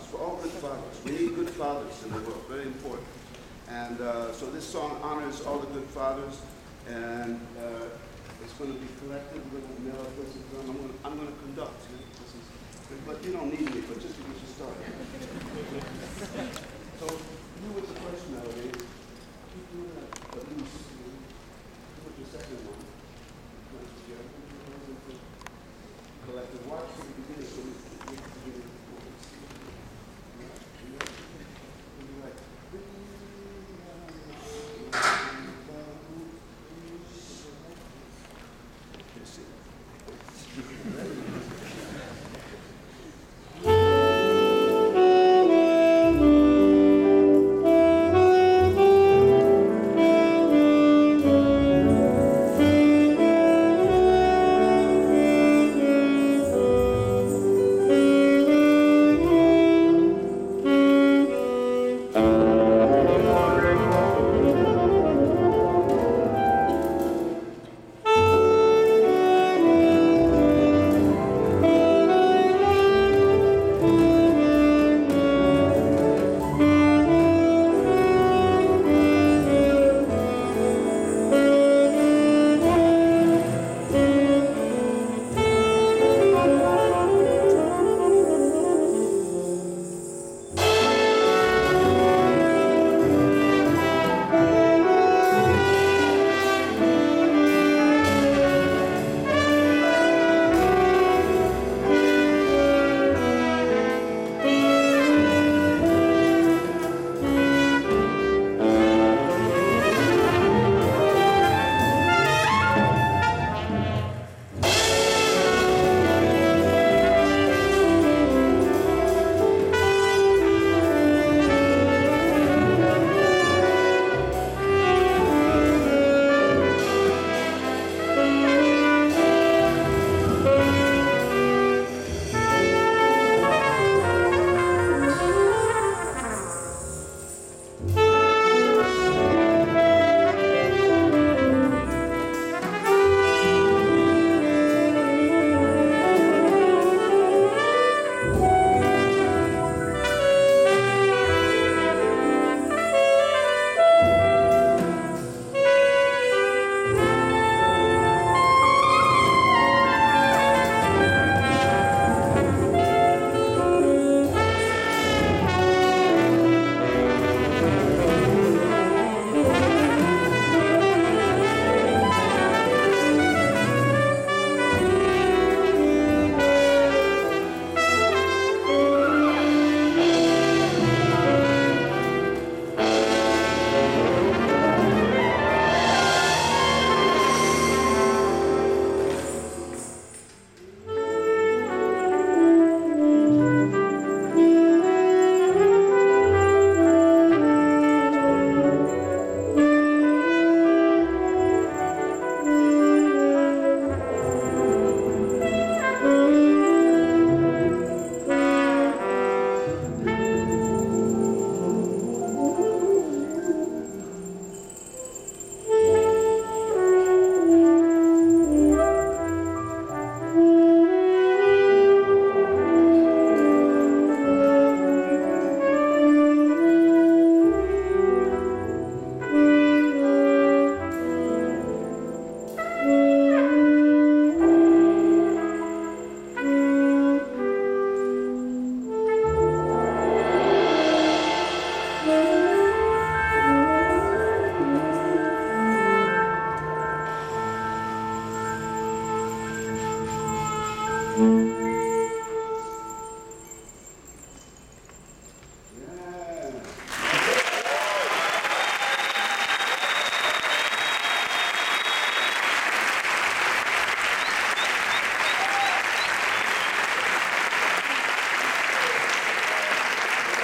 fathers, for all good fathers. We need good fathers in the world, very important. And so this song honors all the good fathers, and it's going to be collected. We're going to mail out this. I'm going to conduct. But you don't need me, but just to get you started. So you with the first melody, keep doing that, but loose. Do with your second one. Collective. Watch from the beginning. So we can do it.